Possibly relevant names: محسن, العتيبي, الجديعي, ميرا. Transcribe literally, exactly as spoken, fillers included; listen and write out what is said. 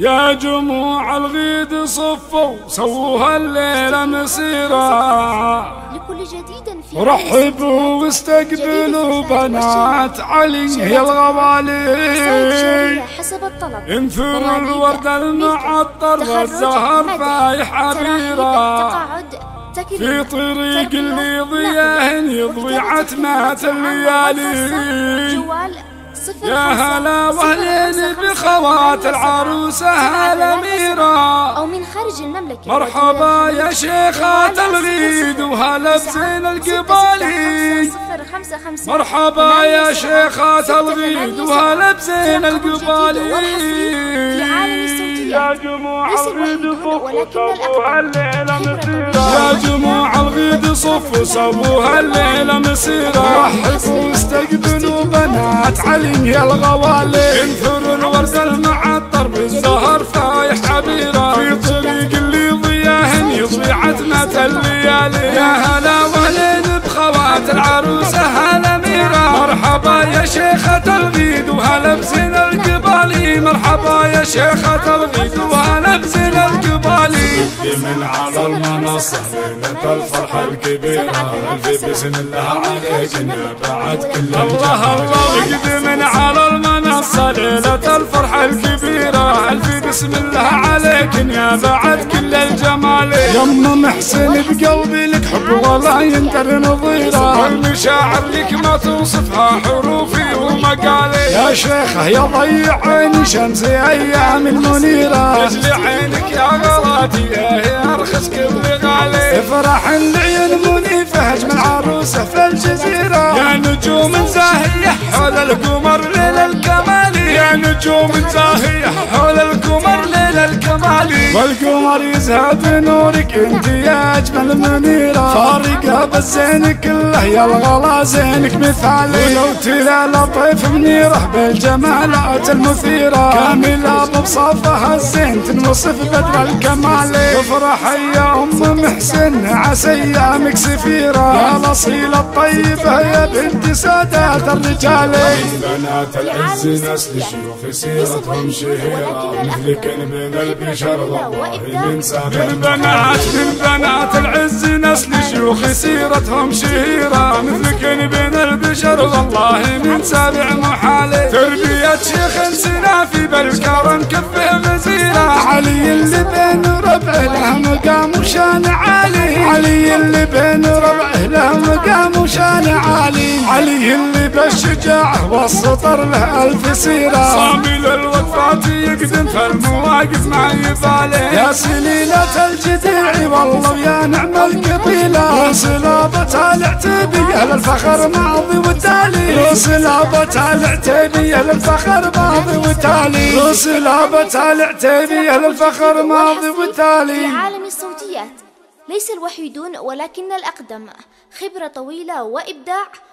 يا جموع الغيد صفوا سووها الليلة مسيرة، رحبوا واستقبلوا بنات علي يا الغوالي، انثروا الورد المعطر والزهر فايحة بيرة، في طريق اللي ضياهن يضوي عتمات الليالي. يا هلا وهلين بخوات العروسة هلا ميرا، أو من خارج المملكة مرحبا يا شيخات الغيد وهلا بزين القبالي، مرحبا يا شيخات الغيد وهلا بزين القبالي. يا جموع الغيد صفوا سووها الليلة مسيرة، يا جموع الغيد صفوا سووها الليلة مسيرة، رحبوا واستقبلوا بنات علي يا الغوالي، انثروا الورد المعطر بالزهر فايح حبيرة، في طريق اللي ضياهن يضوي عتمات الليالي. يا هلا وهلين بخوات العروسة هلا ميرا، مرحبا يا شيخة الغيد وهلا بزين القبالي، مرحبا يا شيخة الغيد وانا بزين القبالي. من على المنصة ليلة الفرحة الكبيرة، الف بسم الله عليك بعد كل الله الله. من على المنصة ليلة الفرحة الكبيرة، الف بسم الله عليك يا بعد كل الجمال. يما محسن بقلبي لك حب ولا يندر نظيرة، والمشاعر لك ما توصفها حروفي ومقالي. يا شيخة يا ضيع عيني شمسي ايام المنيرة، رجل عينك يا غلاتي يا أرخص كبري غالي، افرح العيون منيفة هجم العروسة في الجزيرة، يا نجوم زاهية حول القمر ليل الكمالي، يا نجوم زاهية حول القمر ليل الكمالي، والقمر يزهى بنورك انت يا أجمل منيرة، فارقة بالزين كله يا الغلا زينك مثالي، ولوتي يا لطيف منيرة بالجمالات المثيرة، كاملة بوصفها الزين تنوصف بدر الكمال. افرحي يا ام محسن عسى ايامك سفيره، يا الاصيله الطيبه يا بنت سادات الرجال. بنات العز نسل شيوخ سيرتهم شهيره، مثلك من البشر والله من سابق. بنات من بنات العز نسل شيوخ سيرتهم شهيره، مثلك من البشر والله من سابع محالي، تربيه شيخ سنافي بالكرم كفه مزيد، علي اللي بين ربعه له مقام وشان عالي، علي اللي بين ربعه له مقام وشان عالي، علي اللي بالشجاعة والسطر له ألف سيرة، صامي للوقفات يقدم فالمواقف ما يبالي، يا سليلة الجديعي والله يا نعم القبيلة، يا صلابة العتيبي أهل الفخر ماضي وتالي، يا صلابة العتيبي أهل الفخر ماضي وتالي، يا صلابة العتيبي أهل الفخر ماضي وتالي. في عالم الصوتيات ليس الوحيدون ولكن الأقدم، خبرة طويلة وإبداع